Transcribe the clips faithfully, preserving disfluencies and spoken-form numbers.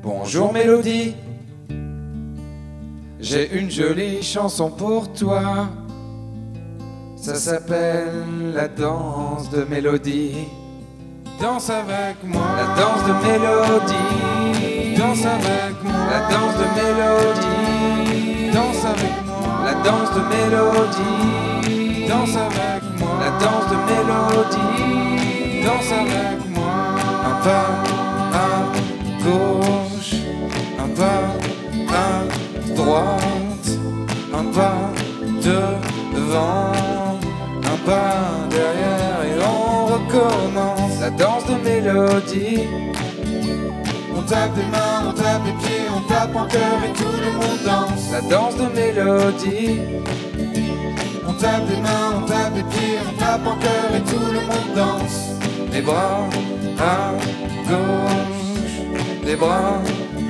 Bonjour Mélaudy, j'ai une jolie chanson pour toi. Ça s'appelle la danse de Mélaudy. Danse avec moi. La danse de Mélaudy. Danse avec moi. La danse de Mélaudy. Danse avec moi. La danse de Mélaudy. Danse avec moi. La danse de Mélaudy. Danse avec moi. Un pas à gauche, un pas à droite, un pas devant, un pas derrière et on recommence. La danse de Mélaudy. On tape des mains, on tape des pieds, on tape en cœur et tout le monde danse. La danse de Mélaudy. On tape des mains, on tape des pieds, on tape en cœur et tout le monde danse. Des bras à gauche, des bras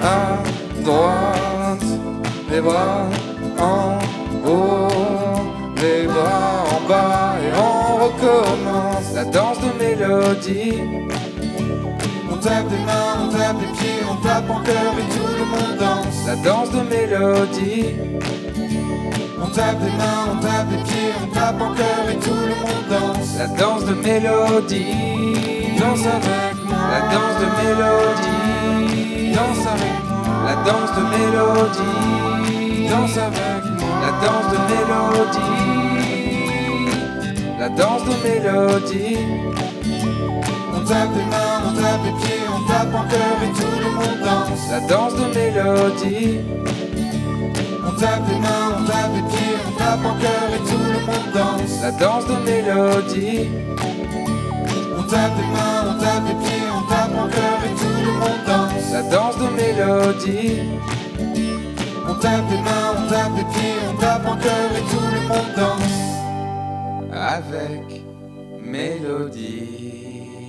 à droite, des bras en haut, des bras en bas et on recommence. La danse de Mélaudy. On tape des mains, on tape des pieds, on tape en cœur et tout le monde danse. La danse de Mélaudy. On tape des mains, on tape des pieds, on tape en cœur et tout le monde danse. La danse de Mélaudy. Danse avec moi. La danse de Mélaudy. Danse avec moi. La danse de Mélaudy. Danse avec moi. La danse de Mélaudy. La danse de Mélaudy. On tape des mains, on tape des pieds, on tape en cœur et tout le monde danse. La danse de Mélaudy. On tape des mains, on tape des pieds, on tape en cœur et tout le monde danse. La danse de Mélaudy. On tape des mains, on tape des pieds, on tape en cœur et tout le monde danse. La danse de Mélaudy. On tape des mains, on tape des pieds, on tape en cœur et tout le monde danse. Avec Mélaudy.